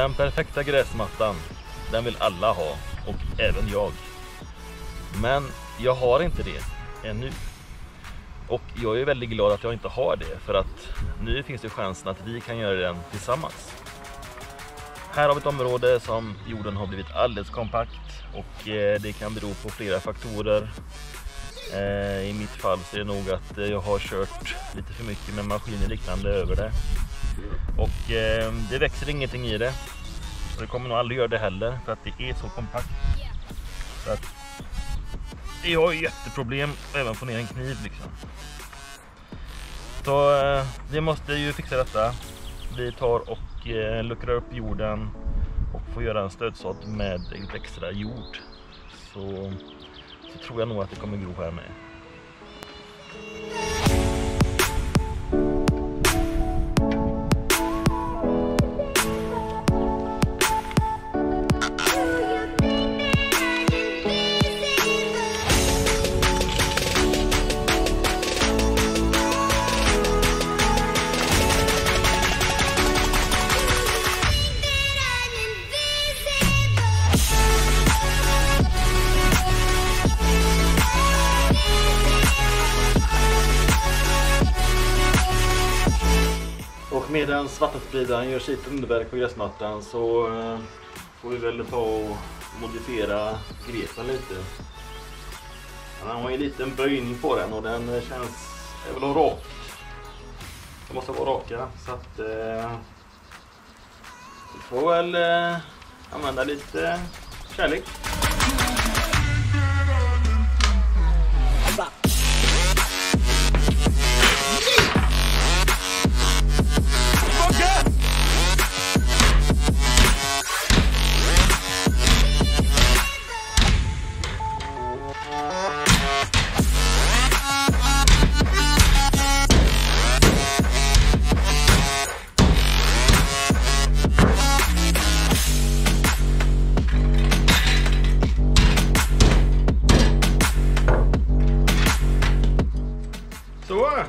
Den perfekta gräsmattan, den vill alla ha, och även jag. Men jag har inte det ännu. Och jag är väldigt glad att jag inte har det, för att nu finns det chansen att vi kan göra den tillsammans. Här har vi ett område som jorden har blivit alldeles kompakt, och det kan bero på flera faktorer. I mitt fall så är det nog att jag har kört lite för mycket med maskiner liknande över det. Och det växer ingenting i det. Så det kommer nog aldrig göra det heller, för att det är så kompakt. Så att jag har jätteproblem även få ner en kniv liksom. Så vi måste ju fixa detta. Vi tar och luckrar upp jorden och får göra en stödsådd med lite extra jord. Så tror jag nog att det kommer gro här med. Medan vattenspridaren gör sitt underverk på gräsmattan så får vi väl ta och modifiera grepen lite. Han har en liten böjning på den och den känns även rak. De måste vara raka, så att vi får väl använda lite kärlek. Så!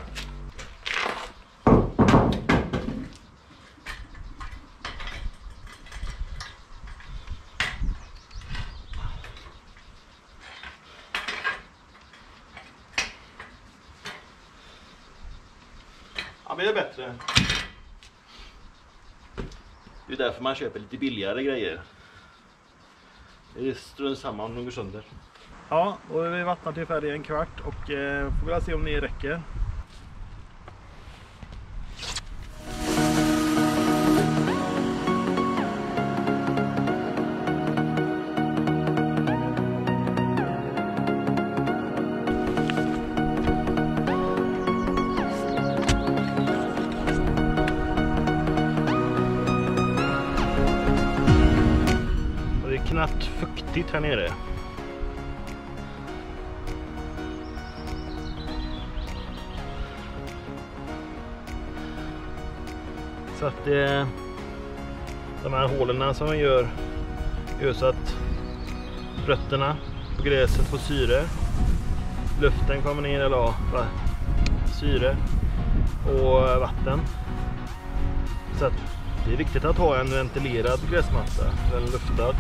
Ja, men det är bättre. Det är därför man köper lite billigare grejer. Det är strunt samma om de går sönder. Ja, och vi vattnar till färdig en kvart och får väl se om det räcker. Och det är knappt fuktigt här nere. Så att de här hålen som man gör så att rötterna på gräset får syre. Luften kommer ner, eller syre och vatten. Så att det är viktigt att ha en ventilerad gräsmatta, en luftad.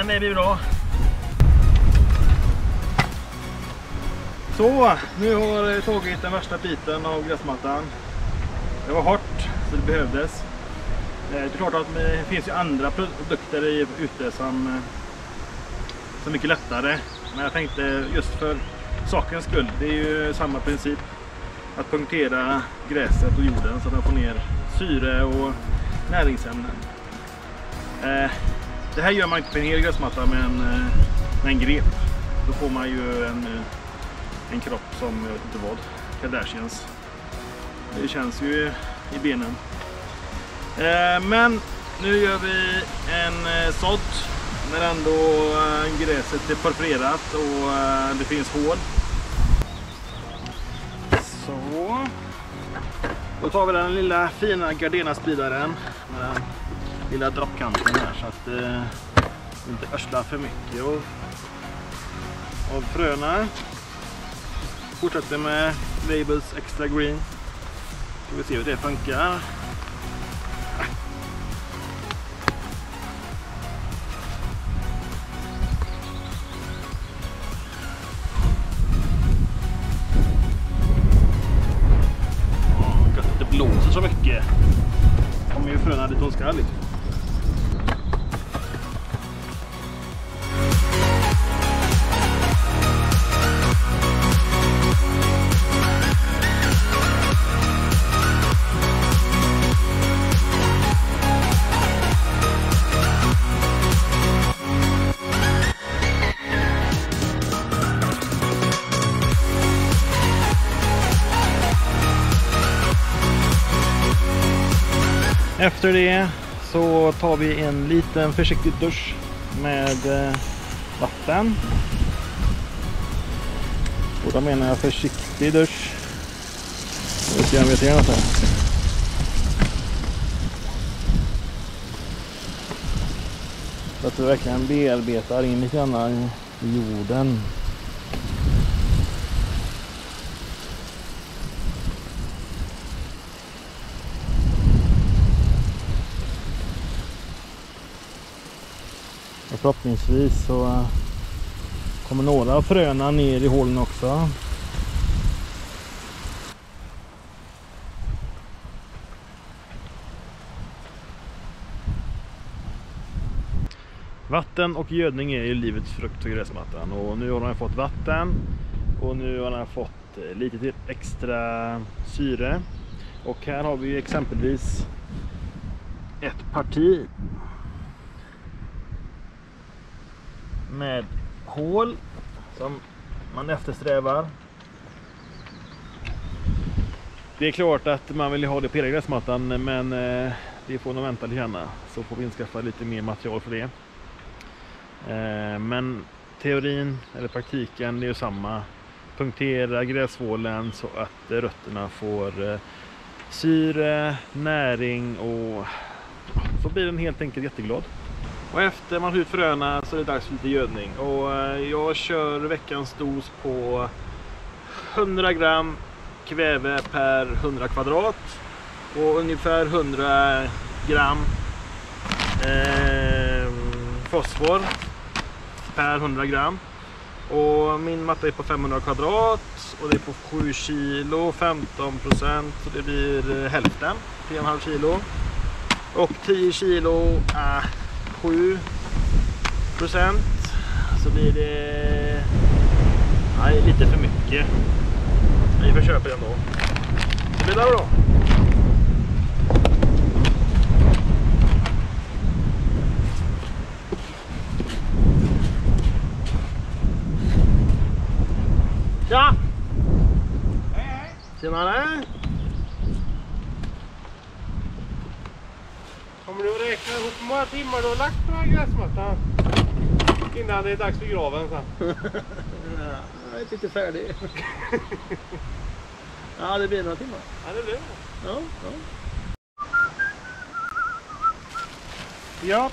Men det blir bra. Så, nu har jag tagit den värsta biten av gräsmattan. Det var hårt, så det behövdes. Det är klart att det finns ju andra produkter ute som är mycket lättare. Men jag tänkte just för sakens skull. Det är ju samma princip. Att punktera gräset och jorden så att man får ner syre och näringsämnen. Det här gör man inte på en hel gräsmatta, men en grep. Då får man ju en en kropp som jag vet inte vad. Det där känns. Det känns ju i benen. Men nu gör vi en sådd när ändå gräset är perforerat och det finns hål. Så. Då tar vi den lilla fina Gardena-spridaren med den lilla droppkanten här så att det inte örslar för mycket av fröna. Fortsätter med Labels Extra Green. Ska vi se hur det funkar. Blåser så mycket. Kommer ju fröna dit hon ska liksom. Efter det så tar vi en liten försiktig dusch med vatten. Och då menar jag försiktig dusch. Jag vet inte om jag vet igen något här. Så att vi verkligen bearbetar in lite grann i jorden. Och förhoppningsvis så kommer några fröna ner i hålen också. Vatten och gödning är ju livets frukt och gräsmattan. Och nu har den fått vatten. Och nu har den fått lite till extra syre. Och här har vi exempelvis ett parti med hål som man eftersträvar. Det är klart att man vill ha det på gräsmattan, men det får nog vänta lite grann, så får vi inskaffa lite mer material för det. Men teorin eller praktiken är ju samma. Punktera gräshålen så att rötterna får syre, näring och så blir den helt enkelt jätteglad. Och efter man har ut fröna så är det dags för lite gödning. Och jag kör veckans dos på 100 gram kväve per 100 kvadrat. Och ungefär 100 gram fosfor per 100 gram. Och min matta är på 500 kvadrat och det är på 7 kilo, 15%. Så det blir hälften, 3,5 kilo. Och 10 kilo... 7%, så blir det lite för mycket. Vi får köpa den då. Så blir det bra. Tja! Hej hej! Tjenare! Kommer du att räkna ihop hur många timmar du har lagt på den här gräsmattan innan det är dags för graven sen? Ja, jag är inte färdig. Ja, det blir några timmar. Ja, det blir det. Ja. Ja,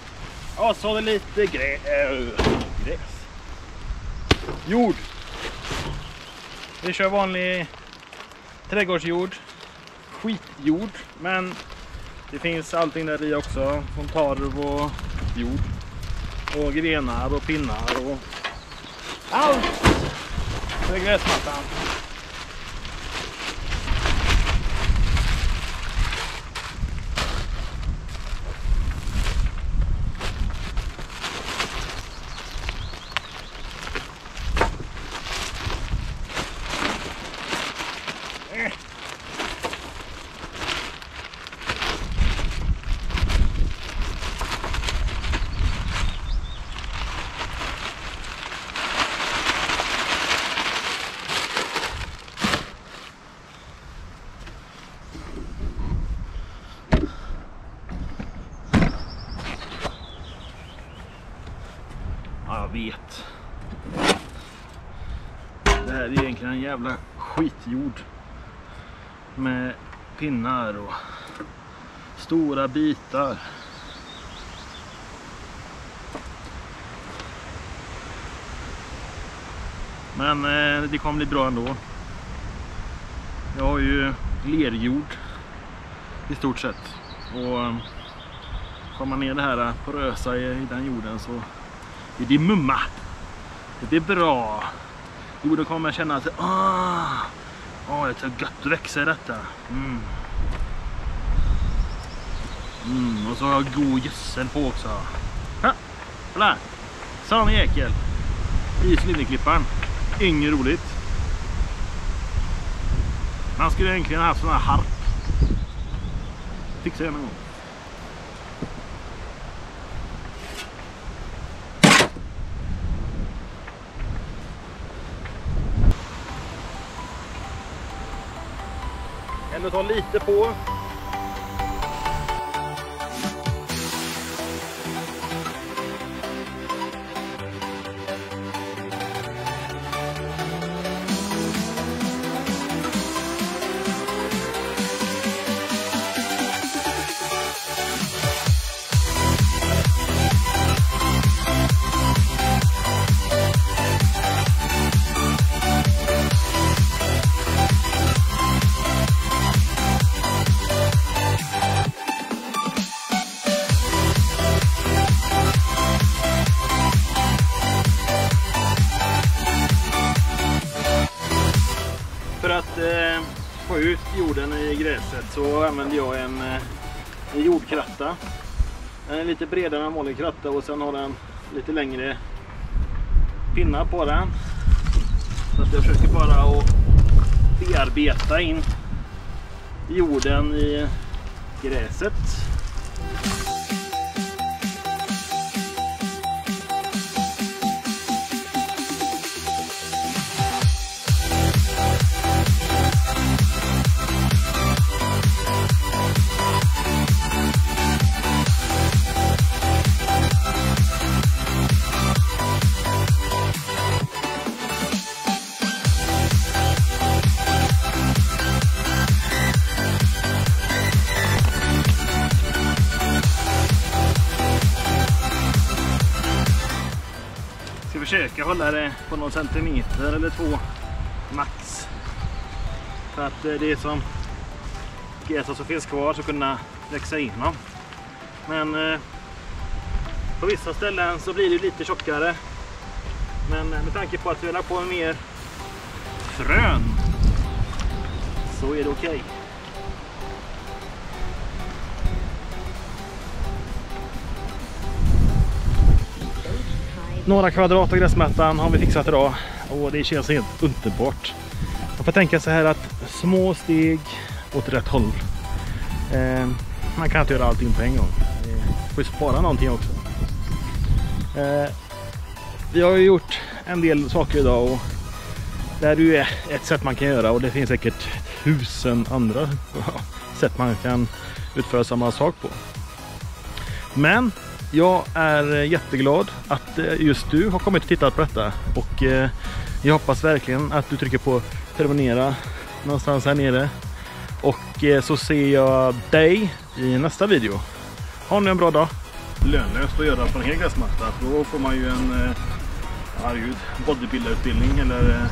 och så har vi lite gräs. Jord. Vi kör vanlig trädgårdsjord. Skitjord, men... det finns allting där i också, från tarv och jord och grenar och pinnar och allt för gräsmattan. vet. Det här är egentligen en jävla skitjord. Med pinnar och stora bitar. Men det kommer bli bra ändå. Jag har ju lerjord i stort sett. Och kommer man ner det här på rösa i den jorden så är det mumma. Det blir bra. Jorden kommer jag känna att det är så gött att växa i detta. Och så har jag god gödsel på också. Kolla! Sån jäkel. I slinneklippan. Inget roligt. Man skulle egentligen ha haft sån här harp. Fixa gärna en gång. Ändå ta lite på. För att få ut jorden i gräset så använder jag en jordkratta. Den är lite bredare än vanlig kratta och sen har den lite längre pinnar på den. Så att jag försöker bara att bearbeta in jorden i gräset. Försöka hålla det på någon centimeter eller två max. För att det som gräset som finns kvar så kunna växa inom. Men på vissa ställen så blir det lite tjockare. Men med tanke på att vi lagt på mer frön så är det okej. Några kvadrat av gräsmattan har vi fixat idag och det känns helt underbart. Man får tänka så här att små steg åt rätt håll. Man kan inte göra allting på en gång. Får spara någonting också. Vi har ju gjort en del saker idag och det här är ju ett sätt man kan göra och det finns säkert 1000 andra sätt man kan utföra samma sak på. Men jag är jätteglad att just du har kommit och tittat på detta och jag hoppas verkligen att du trycker på prenumerera någonstans här nere och så ser jag dig i nästa video. Ha nu en bra dag. Lönlöst att göra på en hel gräsmatta, då får man ju en bodybuilderutbildning eller